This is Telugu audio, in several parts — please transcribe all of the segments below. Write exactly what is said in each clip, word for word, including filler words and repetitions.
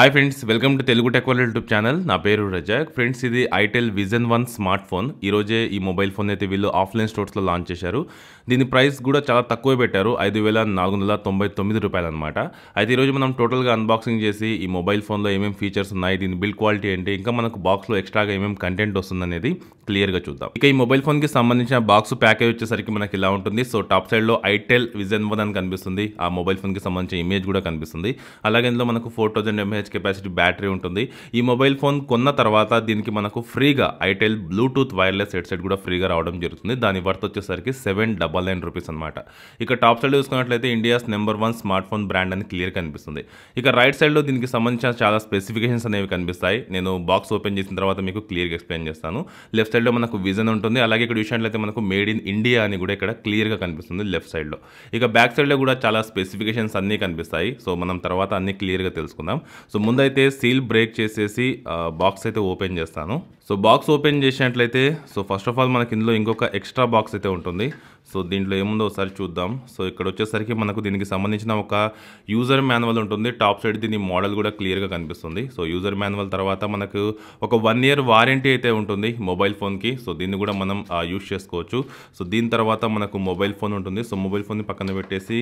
High friends welcome to Telugu tech world YouTube channel ना पेरु रजक फ्रेंड्स इदी itel vision one smart phone ई रोजे ई मोबाइल फोन अयिते वील्लु ऑफलाइन स्टोर्स लो लॉन्च चेशारु। दीनी प्राइस कूडा चाला तक्कुवे पेट्टारु ఐదు వేల నాలుగు వందల తొంభై తొమ్మిది రూపాయలు अन्नमाट। अयिते ई रोजे मनम टोटल गा अनबॉक्सिंग चेसी ई मोबाइल फोन लो एमेम फीचर्स उन्नायि दीनी बिल्ड क्वालिटी एंटी इंका मनकु बॉक्स लो एक्स्ट्रा गा एमेम कंटेंट वस्तुंदी अनेदी क्लियर गा चूद्दाम। इक ई मोबाइल फोन की संबंधिंचिन बॉक्स पैकेज वच्चेसरिकि मनकु ఇలా ఉంటుంది। सो टाप साइड लो itel विजन वन అని కనిపిస్తుంది। ఆ మొబైల్ ఫోన్ కి సంబంధించిన ఇమేజ్ కూడా కనిపిస్తుంది। అలాగే ఇందులో మనకు నాలుగు వేల mAh కెపాసిటీ బ్యాటరీ ఉంటుంది। ఈ మొబైల్ ఫోన్ కొన్న తర్వాత దీనికి మనకు ఫ్రీగా itel బ్లూటూత్ వైర్లెస్ హెడ్సెట్ కూడా ఫ్రీగా రావడం జరుగుతుంది। దాని వర్త్ వచ్చేసరికి ఏడు వందల తొంభై తొమ్మిది రూపాయస్ అన్నమాట। ఇక టాప్ సైడ్ చూసుకున్నట్లయితే India's number one smart phone brand అని క్లియర్ కనిపిస్తుంది। ఇక రైట్ సైడ్ లో దీనికి సంబంధించిన చాలా స్పెసిఫికేషన్స్ అనేవి కనిపిస్తాయి। నేను బాక్స్ ఓపెన్ చేసిన తర్వాత మీకు క్లియర్ గా ఎక్స్‌ప్లెయిన్ చేస్తాను। లెఫ్ట్ సైడ్ లో మనకు విజన్ ఉంటుంది। అలాగే ఇక్కడ చూసినట్లయితే మనకు మేడ్ ఇన్ ఇండియా అని కూడా ఇక్కడ క్లియర్ గా కనిపిస్తుంది లెఫ్ట్ సైడ్ లో। ఇక బ్యాక్ సైడ్ లో కూడా చాలా స్పెసిఫికేషన్స్ అన్నీ కనిపిస్తాయి। సో మనం తర్వాత అన్నీ క్లియర్ గా తెలుసుకుందాం। సో ముందైతే సీల్ బ్రేక్ చేసేసి బాక్స్ అయితే ఓపెన్ చేస్తాను। సో బాక్స్ ఓపెన్ చేసినట్లయితే సో ఫస్ట్ ఆఫ్ ఆల్ మనకి ఇందులో ఇంకొక ఎక్స్ట్రా బాక్స్ అయితే ఉంటుంది। సో దీంట్లో ఏముందో ఒకసారి చూద్దాం। సో ఇక్కడ వచ్చేసరికి మనకు దీనికి సంబంధించిన ఒక యూజర్ మాన్యువల్ ఉంటుంది। టాప్ సైడ్ దీని మోడల్ కూడా క్లియర్గా కనిపిస్తుంది। సో యూజర్ మాన్యువల్ తర్వాత మనకు ఒక వన్ ఇయర్ వారంటీ అయితే ఉంటుంది మొబైల్ ఫోన్కి। సో దీన్ని కూడా మనం యూజ్ చేసుకోవచ్చు। సో దీని తర్వాత మనకు మొబైల్ ఫోన్ ఉంటుంది। సో మొబైల్ ఫోన్ని పక్కన పెట్టేసి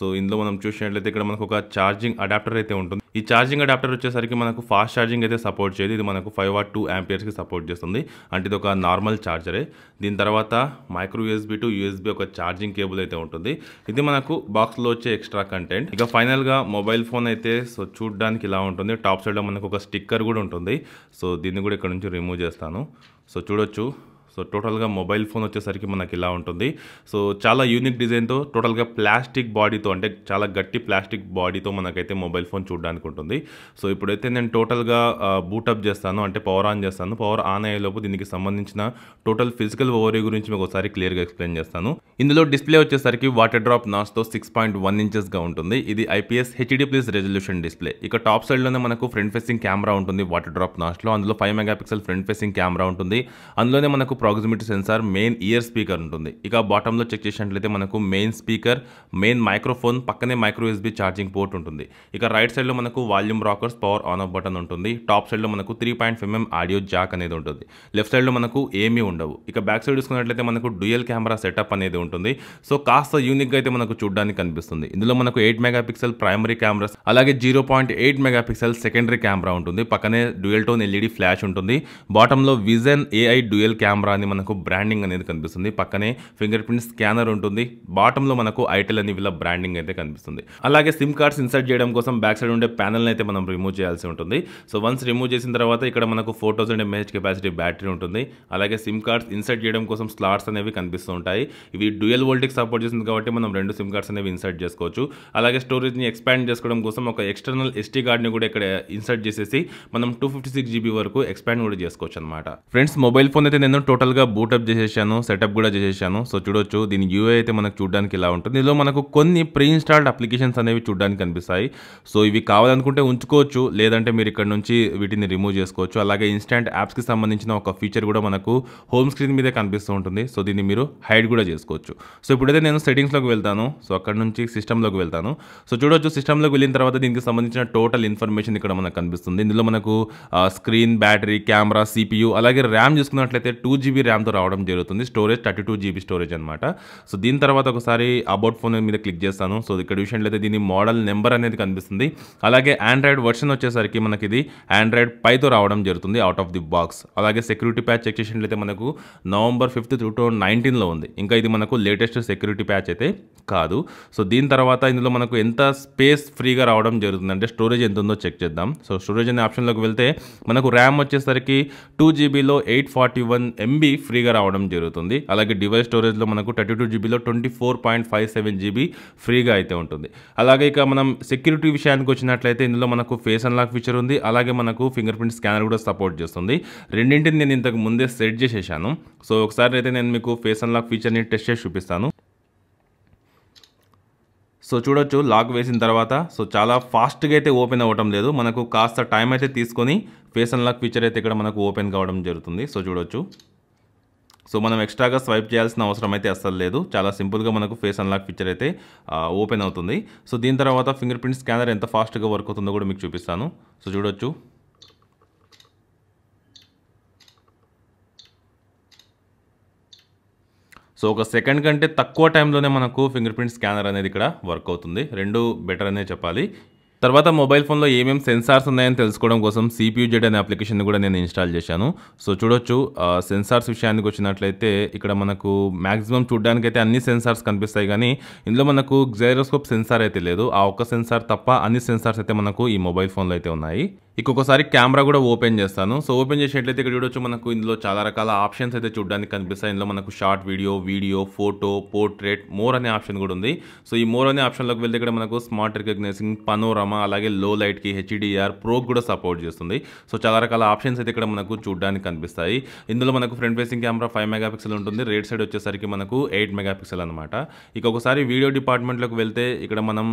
సో ఇందులో మనం చూసినట్లయితే ఇక్కడ మనకు ఒక ఛార్జింగ్ అడాప్టర్ అయితే ఉంటుంది। ఈ ఛార్జింగ్ అడాప్టర్ వచ్చేసరికి మనకు ఫాస్ట్ ఛార్జింగ్ అయితే సపోర్ట్ చేయదు। ఇది మనకు ఫైవ్ వాట్ టూ యాంపియర్స్కి సపోర్ట్ చేస్తుంది। అంటే ఇది ఒక నార్మల్ ఛార్జరే। దీని తర్వాత మైక్రో యూఎస్బీ టు యూఎస్బీ ఒక ఛార్జింగ్ కేబుల్ అయితే ఉంటుంది। ఇది మనకు బాక్స్లో వచ్చే ఎక్స్ట్రా కంటెంట్। ఇక ఫైనల్గా మొబైల్ ఫోన్ అయితే సో చూడడానికి ఇలా ఉంటుంది। టాప్ సైడ్లో మనకు ఒక స్టిక్కర్ కూడా ఉంటుంది। సో దీన్ని కూడా ఇక్కడ నుంచి రిమూవ్ చేస్తాను। సో చూడొచ్చు। సో టోటల్గా మొబైల్ ఫోన్ వచ్చేసరికి మనకి ఇలా ఉంటుంది। సో చాలా యూనిక్ డిజైన్తో టోటల్గా ప్లాస్టిక్ బాడీతో అంటే చాలా గట్టి ప్లాస్టిక్ బాడీతో మనకైతే మొబైల్ ఫోన్ చూడడానికి ఉంటుంది। సో ఇప్పుడైతే నేను టోటల్గా బూటప్ చేస్తాను అంటే పవర్ ఆన్ చేస్తాను। పవర్ ఆన్ అయ్యేలోపు దీనికి సంబంధించిన టోటల్ ఫిజికల్ ఓవరీ గురించి మీకు ఒకసారి క్లియర్గా ఎక్స్ప్లెయిన్ చేస్తాను। ఇందులో డిస్ప్లే వచ్చేసరికి వాటర్ డ్రాప్ నాచ్తో సిక్స్ పాయింట్ వన్ ఇంచెస్గా ఉంటుంది। ఇది IPS HD plus resolution display. ఇక టాప్ సైడ్లోనే మనకు ఫ్రంట్ ఫేసింగ్ కెమెరా ఉంటుంది వాటర్ డ్రాప్ నాచ్లో। అందులో five mega pixel front facing camera ఉంటుంది। అందులోనే మనకు proximity sensor main ear speaker ఉంటుంది। ఇక బాటంలో చెక్ చేసినట్లయితే మనకు మెయిన్ స్పీకర్ మెయిన్ మైక్రోఫోన్ పక్కనే మైక్రో యూఎస్బీ ఛార్జింగ్ పోర్ట్ ఉంటుంది। ఇక రైట్ సైడ్లో మనకు volume rockers power on off button ఉంటుంది। టాప్ సైడ్లో మనకు three point five mm audio jack అనేది ఉంటుంది। లెఫ్ట్ సైడ్లో మనకు ఏమీ ఉండవు। ఇక బ్యాక్ సైడ్ చూసుకున్నట్లయితే మనకు డ్యూయల్ కెమెరా సెటప్ అనేది ఉంటుంది। సో కాస్త యూనిక్గా అయితే మనకు చూడడానికి కనిపిస్తుంది। ఇందులో మనకు eight mega pixel primary cameras అలాగే zero point eight mega pixel secondary camera ఉంటుంది। పక్కనే డ్యూయల్ టోన్ ఎల్ఈడి ఫ్లాష్ ఉంటుంది। బాటంలో విజన్ ఏఐ డ్యూయల్ కెమెరా మనకు బ్రాండింగ్ అనేది కనిపిస్తుంది। పక్కనే ఫింగర్ ప్రింట్ స్కానర్ ఉంటుంది। బాటంలో మనకు itel అని వీళ్ళ బ్రాండింగ్ అయితే కనిపిస్తుంది। అలాగే సిమ్ కార్డ్స్ ఇన్సర్ట్ చేయడం కోసం బ్యాక్ సైడ్ ఉండే ప్యానెల్ని అయితే మనం రిమూవ్ చేయాల్సి ఉంటుంది। సో వన్స్ రిమూవ్ చేసిన తర్వాత ఇక్కడ మనకు four thousand mAh capacity battery ఉంటుంది। అలాగే సిమ్ కార్డ్స్ ఇన్సర్ట్ చేయడం కోసం స్లాట్స్ అనేవి కనిపిస్తూ ఉంటాయి। ఇవి డ్యూయల్ వోల్టేజ్ సపోర్ట్ చేస్తుంది కాబట్టి మనం రెండు సిమ్ కార్డ్స్ అనేవి ఇన్సర్ట్ చేసుకోవచ్చు। అలాగే స్టోరేజ్ని ఎక్స్పాండ్ చేసుకోవడం కోసం ఒక ఎక్స్టర్నల్ ఎస్టీ కార్డ్ని కూడా ఇక్కడ ఇన్సర్ట్ చేసేసి మనం టూ ఫిఫ్టీ సిక్స్ జీబీ వరకు ఎక్స్పాండ్ కూడా చేసుకోవచ్చు అనమాట। ఫ్రెండ్స్ మొబైల్ ఫోన్ అయితే నేను టోటల్ గా బూటప్ చేసేసాను, సెటప్ కూడా చేసేసాను। సో చూడొచ్చు దీని యూఐ అయితే మనకు చూడడానికి ఇలా ఉంటుంది। ఇందులో మనకు కొన్ని ప్రీ ఇన్స్టాల్డ్ అప్లికేషన్స్ అనేవి చూడడానికి కనిపిస్తాయి। సో ఇవి కావాలనుకుంటే ఉంచుకోవచ్చు, లేదంటే మీరు ఇక్కడ నుంచి వీటిని రిమూవ్ చేసుకోవచ్చు। అలాగే ఇన్స్టాంట్ యాప్స్కి సంబంధించిన ఒక ఫీచర్ కూడా మనకు హోమ్ స్క్రీన్ మీదే కనిపిస్తూ ఉంటుంది। సో దీన్ని మీరు హైడ్ కూడా చేసుకోవచ్చు। సో ఇప్పుడైతే నేను సెటింగ్స్లోకి వెళ్తాను। సో అక్కడ నుంచి సిస్టంలోకి వెళ్తాను। సో చూడొచ్చు సిస్టంలోకి వెళ్ళిన తర్వాత దీనికి సంబంధించిన టోటల్ ఇన్ఫర్మేషన్ ఇక్కడ మనకు కనిపిస్తుంది। ఇందులో మనకు స్క్రీన్, బ్యాటరీ, కెమెరా, సిపియూ అలాగే ర్యామ్ చూసుకున్నట్లయితే టూ జీబీ ర్యామ్తో రావడం జరుగుతుంది। Storage thirty two GB storage అనమాట। సో దీని తర్వాత ఒకసారి అబౌట్ ఫోన్ మీద క్లిక్ చేస్తాను। సో ఇక్కడ విషయంలో దీని మోడల్ నెంబర్ అనేది కనిపిస్తుంది। అలాగే ఆండ్రాయిడ్ వర్షన్ వచ్చేసరికి మనకి ఇది ఆండ్రాయిడ్ పైతో రావడం జరుగుతుంది అవుట్ ఆఫ్ ది బాక్స్। అలాగే సెక్యూరిటీ ప్యాచ్ చెక్ చేసినట్లయితే మనకు నవంబర్ ఫిఫ్త్ టూ థౌసండ్ నైన్టీన్లో ఉంది। ఇంకా ఇది మనకు లేటెస్ట్ సెక్యూరిటీ ప్యాచ్ అయితే కాదు। సో దీని తర్వాత ఇందులో మనకు ఎంత స్పేస్ ఫ్రీగా రావడం జరుగుతుంది అంటే స్టోరేజ్ ఎంత ఉందో చెక్ చేద్దాం। సో స్టోరేజ్ అనే ఆప్షన్లోకి వెళ్తే మనకు ర్యామ్ వచ్చేసరికి టూ జీబీలో ఎయిట్ ఫార్టీ వన్ ఎంబీ ఫ్రీగా రావడం జరుగుతుంది। అలాగే డివైస్ స్టోరేజ్లో మనకు థర్టీ టూ జీబీలో twenty four point five seven GB ఫ్రీగా అయితే ఉంటుంది। అలాగే ఇక మనం సెక్యూరిటీ విషయానికి వచ్చినట్లయితే ఇందులో మనకు ఫేస్ అన్లాక్ ఫీచర్ ఉంది। అలాగే మనకు ఫింగర్ ప్రింట్ స్కానర్ కూడా సపోర్ట్ చేస్తుంది। రెండింటిని నేను ఇంతకు ముందే సెట్ చేసేసాను। సో ఒకసారి అయితే నేను మీకు ఫేస్ అన్లాక్ ఫీచర్ని టెస్ట్ చేసి చూపిస్తాను। సో చూడొచ్చు లాక్ వేసిన తర్వాత సో చాలా ఫాస్ట్గా అయితే ఓపెన్ అవ్వటం లేదు। మనకు కాస్త టైం అయితే తీసుకొని ఫేస్ అన్లాక్ ఫీచర్ అయితే ఇక్కడ మనకు ఓపెన్ కావడం జరుగుతుంది। సో చూడొచ్చు సో మనం ఎక్స్ట్రాగా స్వైప్ చేయాల్సిన అవసరం అయితే అస్సలు లేదు. చాలా సింపుల్గా మనకు ఫేస్ అన్లాక్ ఫీచర్ అయితే ఓపెన్ అవుతుంది. సో దీని తర్వాత ఫింగర్ ప్రింట్ స్కానర్ ఎంత ఫాస్ట్గా వర్క్ అవుతుందో కూడా మీకు చూపిస్తాను. సో చూడొచ్చు, సో ఒక సెకండ్ కంటే తక్కువ టైంలోనే మనకు ఫింగర్ ప్రింట్ స్కానర్ అనేది ఇక్కడ వర్క్ అవుతుంది. రెండు బెటర్ అనే చెప్పాలి. తర్వాత మొబైల్ ఫోన్లో ఏమేమి సెన్సార్స్ ఉన్నాయని తెలుసుకోవడం కోసం సిపియూజెడ్ అనే అప్లికేషన్ కూడా నేను ఇన్స్టాల్ చేశాను. సో చూడొచ్చు, సెన్సార్స్ విషయానికి వచ్చినట్లయితే ఇక్కడ మనకు మ్యాక్సిమం చూడడానికైతే అన్ని సెన్సార్స్ కనిపిస్తాయి, కానీ ఇందులో మనకు గ్జైరోస్కోప్ సెన్సార్ అయితే లేదు. ఆ ఒక్క సెన్సార్ తప్ప అన్ని సెన్సార్స్ అయితే మనకు ఈ మొబైల్ ఫోన్లో అయితే ఉన్నాయి. ఇంకొకసారి కెమెరా కూడా ఓపెన్ చేస్తాను. సో ఓపెన్ చేసినట్లయితే ఇక్కడ చూడొచ్చు, మనకు ఇందులో చాలా రకాల ఆప్షన్స్ అయితే చూడడానికి కనిపిస్తాయి. ఇందులో మనకు short video, video, photo, portrait, more అనే ఆప్షన్ కూడా ఉంది. సో ఈ మోర్ అనే ఆప్షన్లోకి వెళ్తే ఇక్కడ మనకు స్మార్ట్ రికగ్నైజింగ్, పనోరామా, అలాగే లో లైట్కి, హెచ్డిఆర్ ప్రో కూడా సపోర్ట్ చేస్తుంది. సో చాలా రకాల ఆప్షన్స్ అయితే ఇక్కడ మనకు చూడడానికి కనిపిస్తాయి. ఇందులో మనకు front facing camera five mega pixel ఉంటుంది. రైట్ సైడ్ వచ్చేసరికి మనకు ఎయిట్ మెగా పిక్సెల్ అనమాట. ఇక ఒకసారి వీడియో డిపార్ట్మెంట్లోకి వెళ్తే ఇక్కడ మనం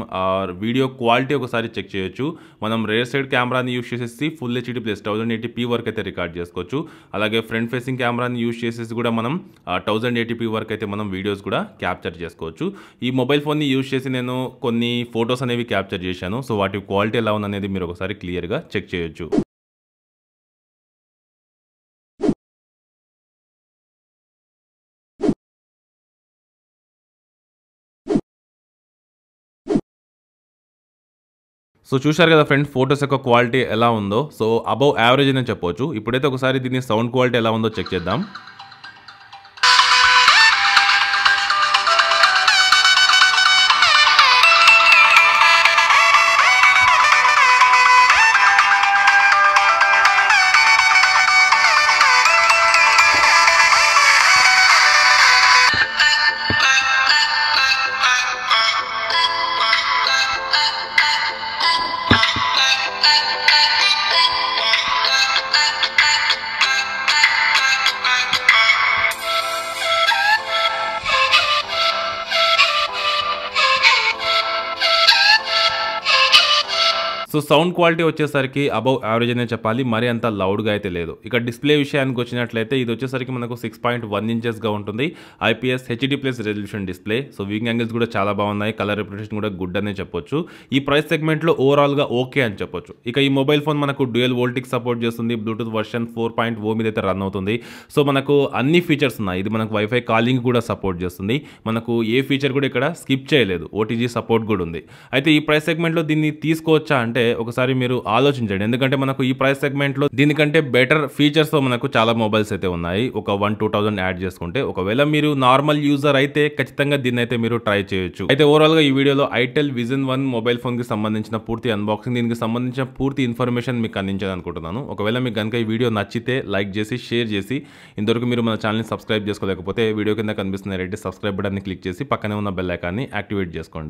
వీడియో క్వాలిటీ ఒకసారి చెక్ చేయొచ్చు. మనం రైట్ సైడ్ కెమెరాని యూజ్ చేసేసి full HD plus thousand eighty p వరకు అయితే రికార్డ్ చేసుకోవచ్చు. అలాగే ఫ్రంట్ ఫేసింగ్ కెమెరాని యూజ్ చేసేసి కూడా మనం థౌజండ్ ఎయిటీ పీ వరకు అయితే మనం వీడియోస్ కూడా క్యాప్చర్ చేసుకోవచ్చు. ఈ మొబైల్ ఫోన్ని యూజ్ చేసి నేను కొన్ని ఫొటోస్ అనేవి క్యాప్చర్ చేశాను. సో వాటి క్వాలిటీ ఎలా ఉందనేది మీరు ఒకసారి క్లియర్గా చెక్ చేయొచ్చు. సో చూశారు కదా ఫ్రెండ్స్, ఫొటోస్ యొక్క క్వాలిటీ ఎలా ఉందో. సో అబౌవ్ యావరేజ్ అని చెప్పొచ్చు. ఇప్పుడైతే ఒకసారి దీని సౌండ్ క్వాలిటీ ఎలా ఉందో చెక్ చేద్దాం. సో సౌండ్ క్వాలిటీ వచ్చేసరికి అబౌవ్ యావరేజ్ అనే చెప్పాలి, మరి అంత లౌడ్గా అయితే లేదు. ఇక డిస్ప్లే విషయానికి వచ్చినట్లయితే ఇది వచ్చేసరికి మనకు సిక్స్ పాయింట్ వన్ ఇంచెస్గా ఉంటుంది. IPS HD plus resolution display. So viewing angles కూడా చాలా బాగున్నాయి. కలర్ రిప్రజెంటేషన్ కూడా గుడ్ అనే చెప్పొచ్చు. ఈ ప్రైస్ సెగ్మెంట్లో ఓవరాల్గా ఓకే అని చెప్పొచ్చు. ఇక ఈ మొబైల్ ఫోన్ మనకు డ్యూయల్ వోల్టిక్ సపోర్ట్ చేస్తుంది. Bluetooth version four point O మీద అయితే రన్ అవుతుంది. సో మనకు అన్ని ఫీచర్స్ ఉన్నాయి. ఇది మనకు వైఫై కాలింగ్ కూడా సపోర్ట్ చేస్తుంది. మనకు ఏ ఫీచర్ కూడా ఇక్కడ స్కిప్ చేయలేదు. ఓటీజీ సపోర్ట్ కూడా ఉంది. అయితే ఈ ప్రైస్ సెగ్మెంట్లో దీన్ని తీసుకోవచ్చా అంటే ఒకసారి మీరు ఆలోచించండి. ఎందుకంటే మనకు ఈ ప్రైస్ సెగ్మెంట్లో దీనికంటే బెటర్ ఫీచర్స్ తో మనకు చాలా మొబైల్స్ అయితే ఉన్నాయి. ఒక వన్ టూ థౌసండ్ యాడ్ చేసుకుంటే ఒకవేళ మీరు నార్మల్ యూజర్ అయితే ఖచ్చితంగా దీన్ని అయితే మీరు ట్రై చేయొచ్చు. అయితే ఓవరాల్ గా ఈ వీడియోలో itel vision one mobile phone కి సంబంధించిన పూర్తి అన్బాక్సింగ్, దీనికి సంబంధించిన పూర్తి ఇన్ఫర్మేషన్ మీకు అందించాను అనుకుంటున్నాను. ఒకవేళ మీకు కనుక ఈ వీడియో నచ్చితే లైక్ చేసి, షేర్ చేసి, ఇంతవరకు మీరు మన ఛానల్ని సబ్స్క్రైబ్ చేసుకోలేకపోతే వీడియో కింద కనిపిస్తున్న రెడ్డి సబ్స్క్రైబ్ బటన్ని క్లిక్ చేసి పక్కనే ఉన్న బెల్ ఐకాన్ని యాక్టివేట్ చేసుకోండి.